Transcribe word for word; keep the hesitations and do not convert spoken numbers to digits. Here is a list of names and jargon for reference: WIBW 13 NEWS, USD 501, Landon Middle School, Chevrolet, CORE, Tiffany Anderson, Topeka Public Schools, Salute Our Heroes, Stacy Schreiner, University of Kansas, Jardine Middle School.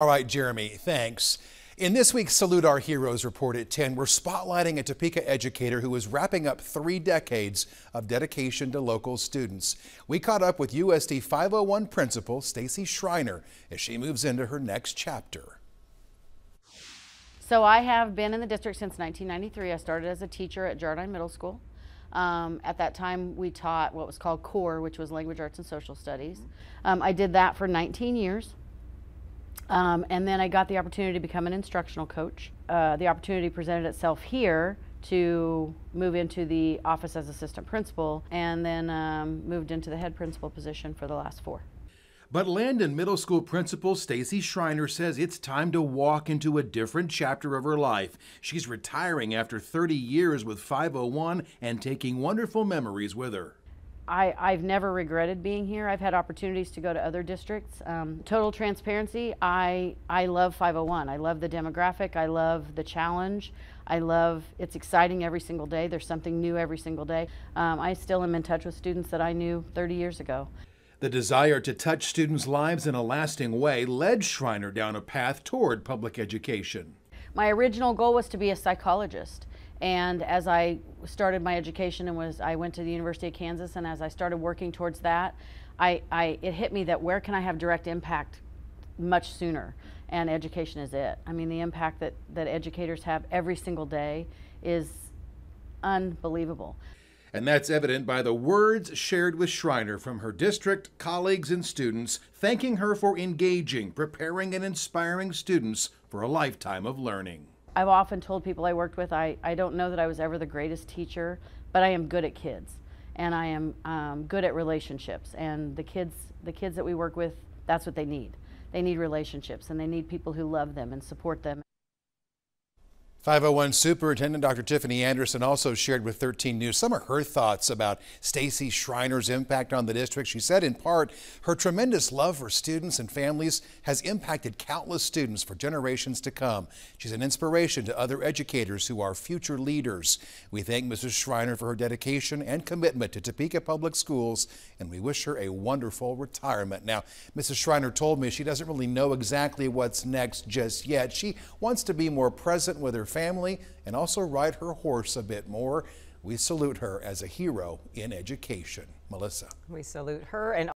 All right, Jeremy, thanks. In this week's Salute Our Heroes report at ten, we're spotlighting a Topeka educator who is wrapping up three decades of dedication to local students. We caught up with U S D five oh one principal Stacy Schreiner as she moves into her next chapter. So I have been in the district since nineteen ninety-three. I started as a teacher at Jardine Middle School. Um, at that time, we taught what was called CORE, which was Language Arts and Social Studies. Um, I did that for nineteen years. Um, and then I got the opportunity to become an instructional coach. Uh, the opportunity presented itself here to move into the office as assistant principal, and then um, moved into the head principal position for the last four. But Landon Middle School principal Stacy Schreiner says it's time to walk into a different chapter of her life. She's retiring after thirty years with five oh one and taking wonderful memories with her. I, I've never regretted being here. I've had opportunities to go to other districts. Um, total transparency, I, I love five oh one. I love the demographic. I love the challenge. I love, it's exciting every single day. There's something new every single day. Um, I still am in touch with students that I knew thirty years ago. The desire to touch students' lives in a lasting way led Schreiner down a path toward public education. My original goal was to be a psychologist. And as I started my education and was, I went to the University of Kansas, and as I started working towards that, I, I, it hit me that where can I have direct impact much sooner? And education is it. I mean, the impact that, that educators have every single day is unbelievable. And that's evident by the words shared with Schreiner from her district, colleagues, and students, thanking her for engaging, preparing, and inspiring students for a lifetime of learning. I've often told people I worked with, I, I don't know that I was ever the greatest teacher, but I am good at kids, and I am um, good at relationships. And the kids, the kids that we work with, that's what they need. They need relationships, and they need people who love them and support them. five oh one Superintendent Doctor Tiffany Anderson also shared with thirteen news some of her thoughts about Stacy Schreiner's impact on the district. She said, in part, her tremendous love for students and families has impacted countless students for generations to come. She's an inspiration to other educators who are future leaders. We thank Missus Schreiner for her dedication and commitment to Topeka Public Schools, and we wish her a wonderful retirement. Now, Missus Schreiner told me she doesn't really know exactly what's next just yet. She wants to be more present with her family and also ride her horse a bit more. We salute her as a hero in education. Melissa. We salute her and